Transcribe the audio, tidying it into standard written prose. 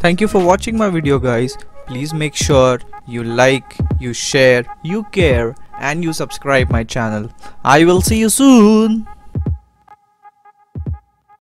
Thank you for watching my video, guys. Please make sure you like, you share, you care, and you subscribe my channel. I will see you soon.